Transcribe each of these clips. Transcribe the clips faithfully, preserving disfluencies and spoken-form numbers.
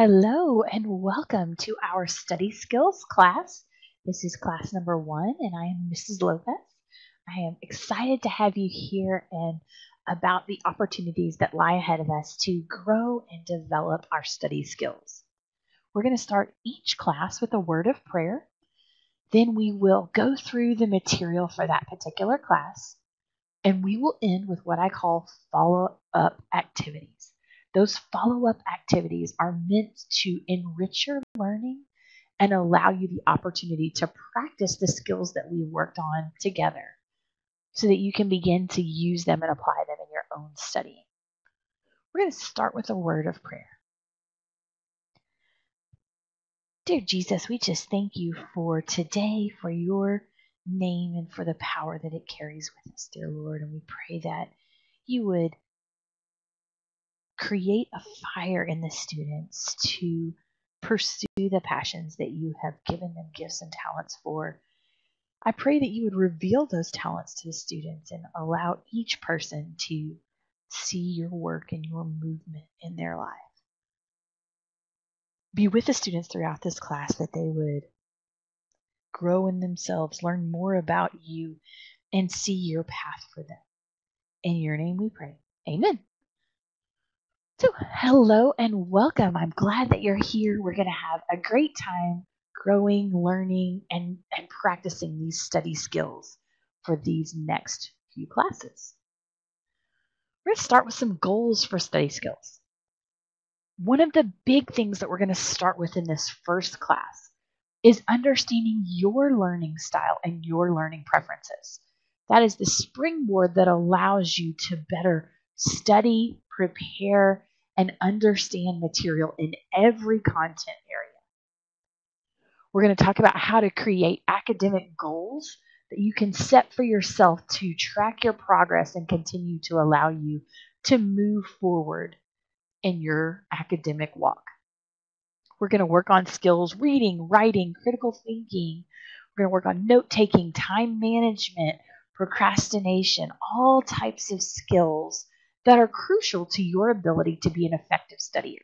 Hello and welcome to our study skills class. This is class number one and I am Missus Lopez. I am excited to have you here and about the opportunities that lie ahead of us to grow and develop our study skills. We're going to start each class with a word of prayer. Then we will go through the material for that particular class and we will end with what I call follow-up activities. Those follow-up activities are meant to enrich your learning and allow you the opportunity to practice the skills that we worked on together so that you can begin to use them and apply them in your own studying. We're going to start with a word of prayer. Dear Jesus, we just thank you for today, for your name, and for the power that it carries with us, dear Lord. And we pray that you would create a fire in the students to pursue the passions that you have given them gifts and talents for. I pray that you would reveal those talents to the students and allow each person to see your work and your movement in their life. Be with the students throughout this class that they would grow in themselves, learn more about you, and see your path for them. In your name we pray. Amen. So hello and welcome. I'm glad that you're here. We're going to have a great time growing, learning, and, and practicing these study skills for these next few classes. We're going to start with some goals for study skills. One of the big things that we're going to start with in this first class is understanding your learning style and your learning preferences. That is the springboard that allows you to better study, prepare, and understand material in every content area. We're going to talk about how to create academic goals that you can set for yourself to track your progress and continue to allow you to move forward in your academic walk. We're going to work on skills, reading, writing, critical thinking. We're going to work on note-taking, time management, procrastination, all types of skills that are crucial to your ability to be an effective studier.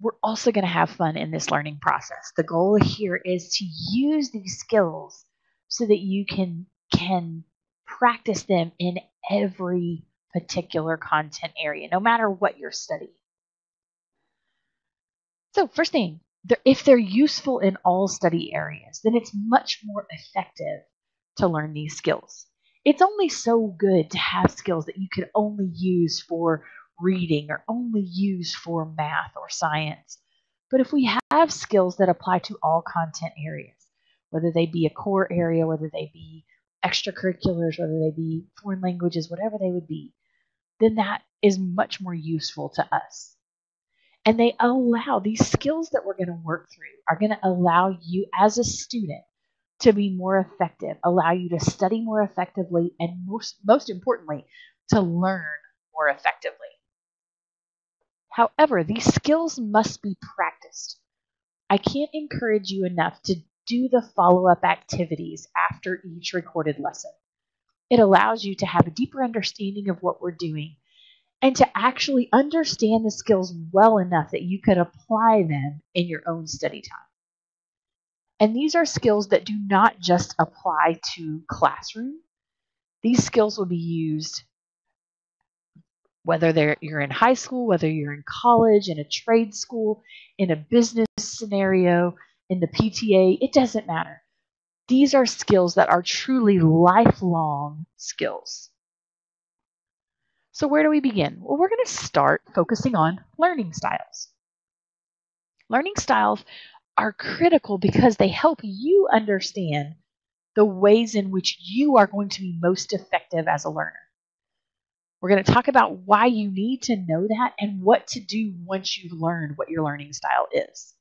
We're also going to have fun in this learning process. The goal here is to use these skills so that you can, can practice them in every particular content area, no matter what you're studying. So first thing, if they're useful in all study areas, then it's much more effective to learn these skills. It's only so good to have skills that you could only use for reading or only use for math or science. But if we have skills that apply to all content areas, whether they be a core area, whether they be extracurriculars, whether they be foreign languages, whatever they would be, then that is much more useful to us. And they allow, these skills that we're going to work through are going to allow you as a student to be more effective, allow you to study more effectively, and most, most importantly, to learn more effectively. However, these skills must be practiced. I can't encourage you enough to do the follow-up activities after each recorded lesson. It allows you to have a deeper understanding of what we're doing and to actually understand the skills well enough that you could apply them in your own study time. And these are skills that do not just apply to classroom. These skills will be used whether you're in high school, whether you're in college, in a trade school, in a business scenario, in the P T A, it doesn't matter. These are skills that are truly lifelong skills. So where do we begin? Well, we're going to start focusing on learning styles. Learning styles are critical because they help you understand the ways in which you are going to be most effective as a learner. We're going to talk about why you need to know that and what to do once you've learned what your learning style is.